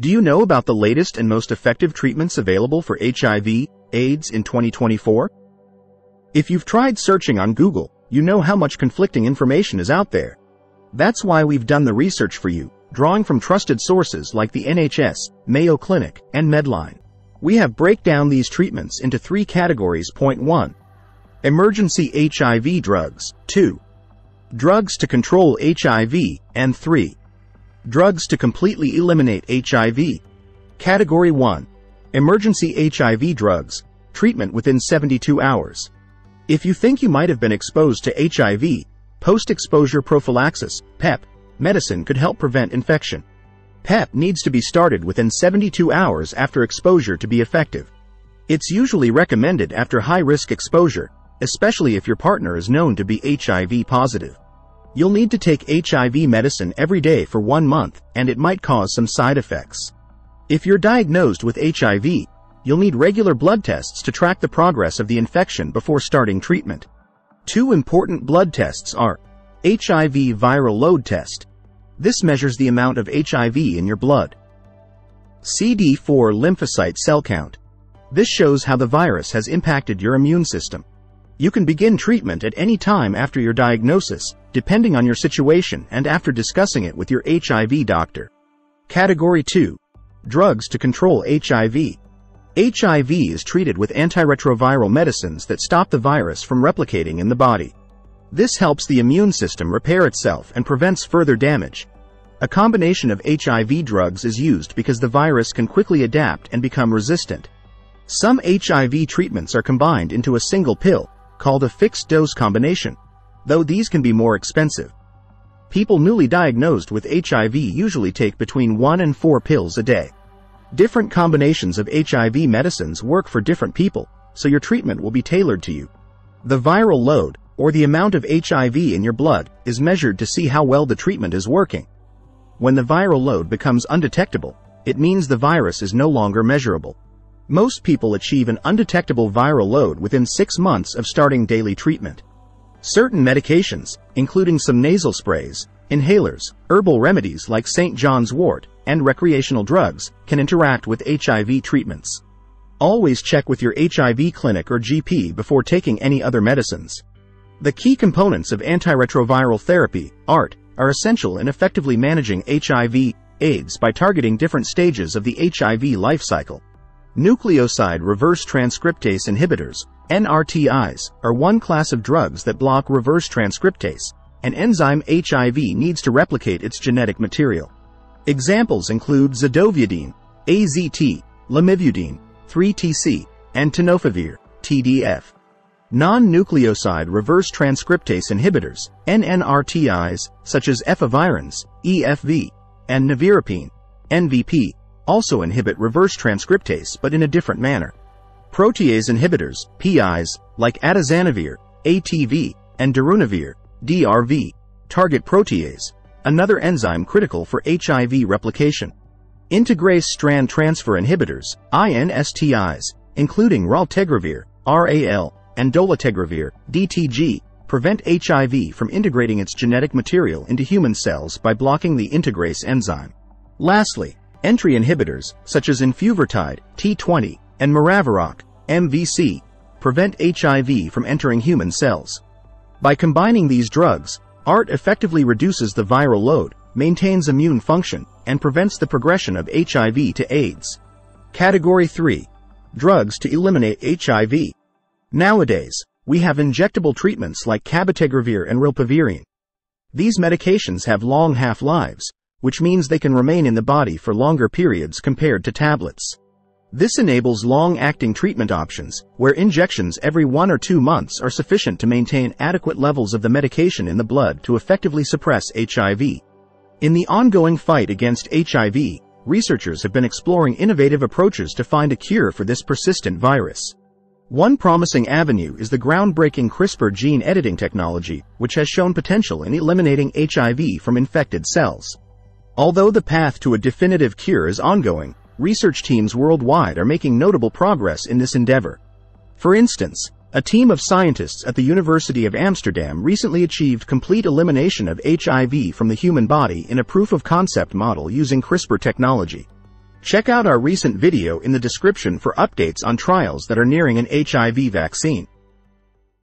Do you know about the latest and most effective treatments available for HIV/AIDS in 2024? If you've tried searching on Google, you know how much conflicting information is out there. That's why we've done the research for you, drawing from trusted sources like the NHS, Mayo Clinic, and Medline. We have broken down these treatments into three categories. Point 1. Emergency HIV drugs. 2. Drugs to control HIV. And 3. Drugs to completely eliminate HIV. Category 1. Emergency HIV drugs. Treatment within 72 hours. If you think you might have been exposed to HIV, post-exposure prophylaxis, PEP, medicine could help prevent infection. PEP needs to be started within 72 hours after exposure to be effective. It's usually recommended after high-risk exposure, especially if your partner is known to be HIV positive. You'll need to take HIV medicine every day for 1 month, and it might cause some side effects. If you're diagnosed with HIV, you'll need regular blood tests to track the progress of the infection before starting treatment. Two important blood tests are HIV viral load test. This measures the amount of HIV in your blood. CD4 lymphocyte cell count. This shows how the virus has impacted your immune system. You can begin treatment at any time after your diagnosis, depending on your situation and after discussing it with your HIV doctor. Category 2. Drugs to control HIV. HIV is treated with antiretroviral medicines that stop the virus from replicating in the body. This helps the immune system repair itself and prevents further damage. A combination of HIV drugs is used because the virus can quickly adapt and become resistant. Some HIV treatments are combined into a single pill, called a fixed-dose combination, though these can be more expensive. People newly diagnosed with HIV usually take between 1 and 4 pills a day. Different combinations of HIV medicines work for different people, so your treatment will be tailored to you. The viral load, or the amount of HIV in your blood, is measured to see how well the treatment is working. When the viral load becomes undetectable, it means the virus is no longer measurable. Most people achieve an undetectable viral load within 6 months of starting daily treatment. Certain medications, including some nasal sprays, inhalers, herbal remedies like St. John's wort, and recreational drugs, can interact with HIV treatments. Always check with your HIV clinic or GP before taking any other medicines. The key components of antiretroviral therapy, ART, are essential in effectively managing HIV/AIDS by targeting different stages of the HIV life cycle. Nucleoside reverse transcriptase inhibitors, NRTIs, are one class of drugs that block reverse transcriptase, an enzyme HIV needs to replicate its genetic material. Examples include zidovudine, AZT, lamivudine, 3TC, and tenofovir, TDF. Non-nucleoside reverse transcriptase inhibitors, NNRTIs, such as efavirenz, EFV, and nevirapine, NVP, also inhibit reverse transcriptase but in a different manner. Protease inhibitors, PIs, like atazanavir, ATV, and darunavir, DRV, target protease, another enzyme critical for HIV replication. Integrase strand transfer inhibitors, INSTIs, including raltegravir, RAL, and dolutegravir, DTG, prevent HIV from integrating its genetic material into human cells by blocking the integrase enzyme. Lastly, entry inhibitors, such as infuvertide, T20, and maraviroc, MVC, prevent HIV from entering human cells. By combining these drugs, ART effectively reduces the viral load, maintains immune function, and prevents the progression of HIV to AIDS. Category 3. Drugs to eliminate HIV. Nowadays, we have injectable treatments like cabotegravir and rilpivirine. These medications have long half-lives, which means they can remain in the body for longer periods compared to tablets. This enables long-acting treatment options, where injections every 1 or 2 months are sufficient to maintain adequate levels of the medication in the blood to effectively suppress HIV. In the ongoing fight against HIV, researchers have been exploring innovative approaches to find a cure for this persistent virus. One promising avenue is the groundbreaking CRISPR gene editing technology, which has shown potential in eliminating HIV from infected cells. Although the path to a definitive cure is ongoing, research teams worldwide are making notable progress in this endeavor. For instance, a team of scientists at the University of Amsterdam recently achieved complete elimination of HIV from the human body in a proof-of-concept model using CRISPR technology. Check out our recent video in the description for updates on trials that are nearing an HIV vaccine.